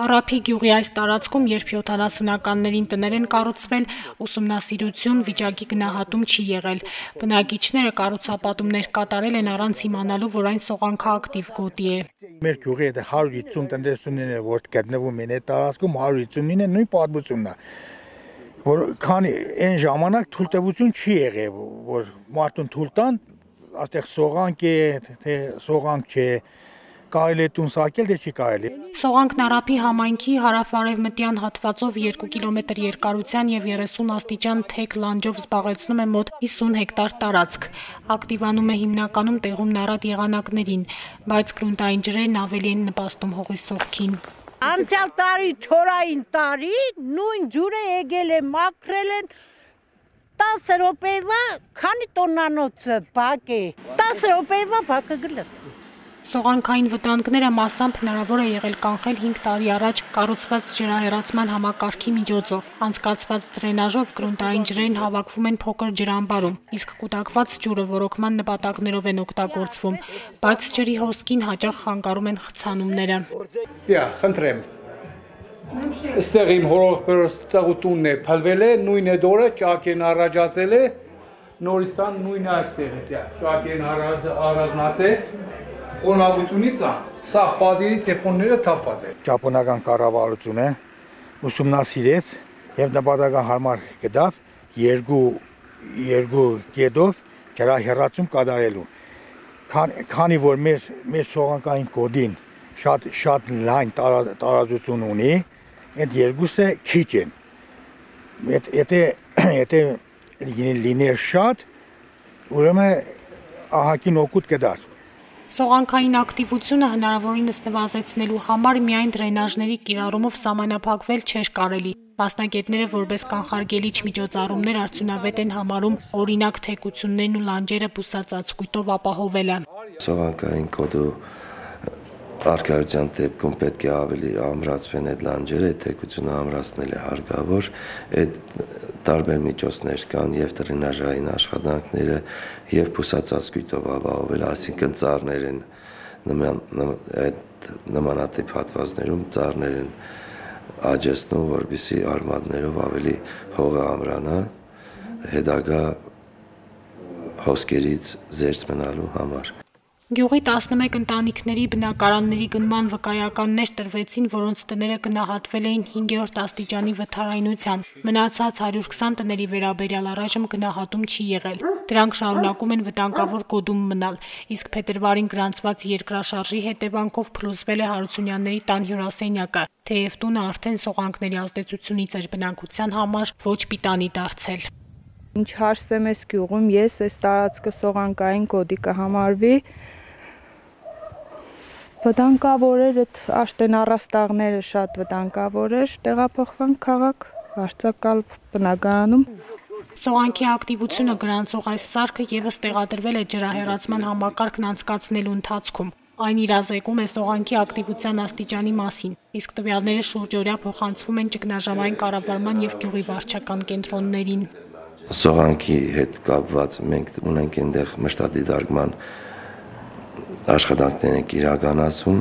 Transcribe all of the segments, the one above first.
Արափի գյուղի այս տարածքում, երբ 70-ականներին տներ են կառուցվել, ուսումնասիրություն վիճակի գնահատում չի եղել։ Բնակիչները կառուցապատումներ կատարել են առանց իմանալու, որ այն սողանքաակտիվ գոտի է։ Մեր գյուղի 150 տնտեսությունն է, որ գտնվում են այդ տարածքում, 159-ն է, նույն պատմությունն է, որ քանի այն ժամանակ թույլտվություն չի եղել, որ մարդուն թույլ տան, այստեղ սողանք է, թե սողանք չէ։ Սողանքն Արափի համայնքի հարավարևմտյան հատվածով 2 կիլոմետր երկարության և 30 աստիճան թեք լանջով զբաղեցնում է մոտ 50 հեկտար տարածք։ Ակտիվանում է հիմնականում տեղումն առատ եղանակներին, բայց գրունտային ջրերն ավելի են նպաստում հողի սողքին։ Անցյալ տարի չորային տարի նույն ջուրը եկել է, մաքրել են 10 րոպեվա քանի տոննանոց բակ է, 10 րոպեվա բակը գլխի։ Սողանքային վտանգները մասամբ հնարավոր է եղել կանխել 5 տարի առաջ կառուցված ջրահեռացման համակարգի միջոցով։ Անցկացված դրենաժով գրունտային ջրերն հավաքվում են փոքր ջրամբարում, իսկ կուտակված ջուրը ոռոգման նպատակներով են օգտագործվում, բայց ջրի հոսքին հաճախ խանգարում են խցանումները։ Դա խնդրեմ։ Այստեղ իմ հորոստեղությունն է փլվել է, նույն է դորը ճակեն առաջացել է, նորիստան նույնն է այստեղ է, ճակեն առանձնած է։ Խոնավությունից է, սա պատերի տեփոնները թափած է։ Ճապոնական կառավարությունը ուսումնասիրեց և նպատակը համար գտավ երկու գետով ջրահեռացում կատարելու։ Քանի որ մեր սողանքային գոտին շատ լայն տարածություն ունի, այդ երկուսը քիչ են։ Եթե լիներ շատ, ուրեմն ահագին օգուտ կդար։ Սողանքային ակտիվությունը հնարավորինս նվազեցնելու համար միայն դրենաժների կիրառումով սահմանափակվել չէր կարելի։ Մասնագետները որպես կանխարգելիչ միջոցառումներ արդյունավետ են համարում օրինակ թեքություններն ու լանջերը բուսածածկույթով ապահովելը։ Սողանքային կոդու առկայության դեպքում պետք է ավելի ամրացվեն այդ լանջերը, այդ թեքությունը ամրացնել է հարկավոր, այդ տարբեր միջոցներ կան և տրենաժային աշխատանքները և բուսածածկույթով ապահովել, այսինքն ծառներ են այդ նմանատիպ հատվածներում ծառներ են աճեցնում, որպեսզի արմատներով ավելի հողը ամրանա, հետագա հոսքերից զերծ մնալու համար։ Գյուղի 11 ընտանիքների բնակարանների գնման վկայականներ տրվեցին, որոնց տները գնահատվել էին 5-րդ աստիճանի վթարայնության։ Մնացած 120 տների վերաբերյալ առայժմ գնահատում չի եղել։ Դրանք շարունակում են վտանգավոր գոդում մնալ, իսկ փետրվարին գրանցված երկրաշարժի հետևանքով փլուզվել է Հարությունյանների տան հյուրասենյակը, թեև տունը արդեն սողանքների ազդեցությունից էր բնակության համար ոչ պիտանի դարձել։ Ինչ հարսեմ ես գյուղում, ես այս տարածքը սողանքային գոտի կհամարվի, վտանգավոր էր, այդ աշտեն առաստաղները շատ վտանգավոր էր, տեղափոխվանք քաղաք Արցակալ բնակարանում։ Սողանքի ակտիվությունը գրանցող այս սարքը ևս տեղադրվել է ջրահեռացման համակարգն անցկացնելու ընթացքում։ Այն իրազեկում է սողանքի ակտիվության աստիճանի մասին, իսկ տվյալները շուրջօրյա փոխանցվում են ճգնաժամային կառավարման և գյուղի վարչական կենտրոններին։ Սողանքի հետ կապված մենք ունենք այնտեղ մշտադիտարկման աշխատանքներ ենք իրականացում,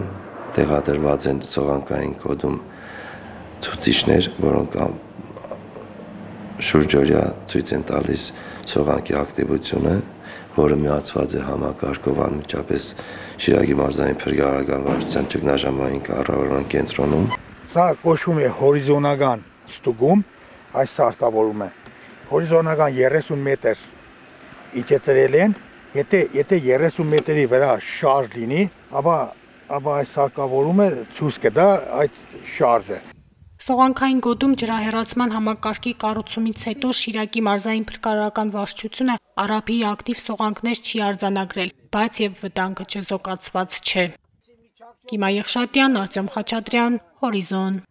տեղադրված են սողանքային կոդում ցուցիչներ, որոնք շուրջօրյա ցույց են տալիս սողանքի ակտիվությունը, որը միացված է համակարգով անմիջապես Շիրակի մարզային փրկարարական վարչության ճգնաժամային կառավարման կենտրոնում։ Սա կոչվում է հորիզոնական ստուգում, այս սարքավորում է։ Հորիզոնական 30 մետր իջեցրել են, եթե 30 մետրի վրա շարժ լինի, ապա այս սարքավորումը ցույց կտա այդ շարժը։ Սողանքային գոտում ջրահեռացման համակարգի կառուցումից հետո Շիրակի մարզային փրկարարական վարչությունը Արափի ակտիվ սողանքներ չի արձանագրել, բայց եւ վտանգը չզոկացված չէ։ Կիմա Եղշատյան, Արտյոմ Խաչատրյան, Հորիզոն։